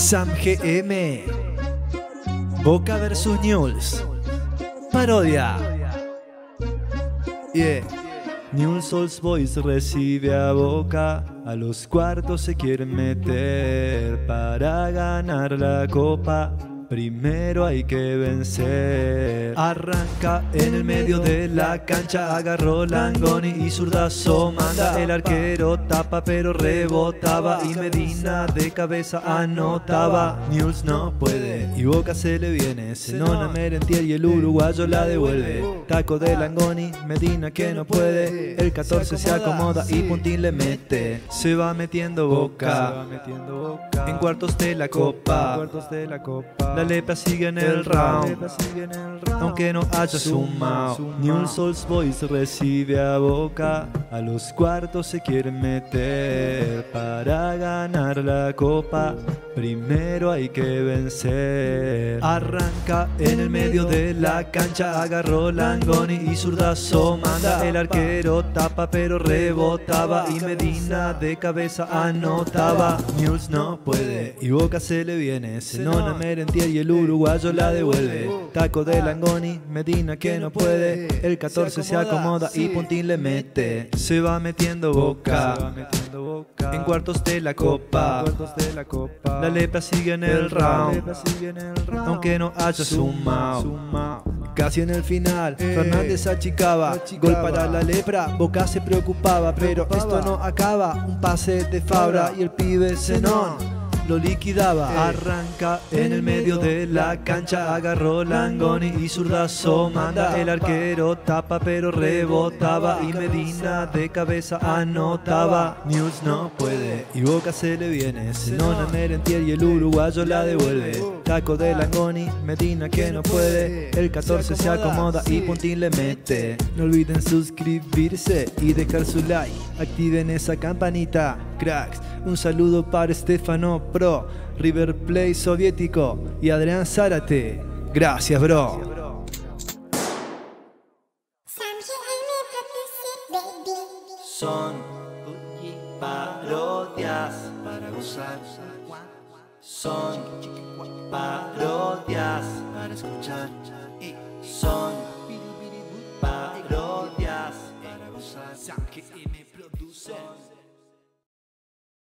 Sam GM. Boca versus Newell's. Parodia. Yeah. Newell's Old Boys recibe a Boca, a los cuartos se quieren meter. Para ganar la copa primero hay que vencer. Arranca en el medio de la cancha, agarró Langoni y zurdazo manda. El arquero tapa pero rebotaba y Medina de cabeza anotaba. Newell's no puede y Boca se le viene. Zenón a merentiel y el uruguayo la devuelve. Taco de Langoni, Medina que no puede. El 14 se acomoda y Puntín le mete. Se va metiendo Boca en cuartos de la copa. La lepra sigue en el round, aunque no haya sumado. Newell's Old Boys recibe a Boca, a los cuartos se quieren meter. Para ganar la copa primero hay que vencer. Arranca en el medio de la cancha, agarró Langoni y zurdazo manda. El arquero tapa pero rebotaba y Medina de cabeza anotaba. Newell's no puede y Boca se le viene. Zenón a merentiel y el uruguayo la devuelve. Taco de Langoni, Medina que no puede. El 14 se acomoda y Puntín le mete. Se va metiendo Boca en cuartos de la copa. La lepra sigue en el round, aunque no haya sumado. Casi en el final, Fernández achicaba. Gol para la lepra, Boca se preocupaba. Pero esto no acaba, un pase de Fabra y el pibe Zenón lo liquidaba. Arranca en el medio de la cancha, agarró Langoni y zurdazo manda. El arquero tapa pero rebotaba y Medina de cabeza anotaba. Newell's no puede y Boca se le viene. Zenón a merentiel y el uruguayo la devuelve. Taco de Langoni, Medina que no puede. El 14 se acomoda y Puntín le mete. No olviden suscribirse y dejar su like. Activen esa campanita, cracks. Un saludo para Stefano Pro, River Plate soviético y Adrián Zárate. Gracias, bro. Son parodias para gozar. Son parodias para escuchar. Son parodias para gozar. Que me producen.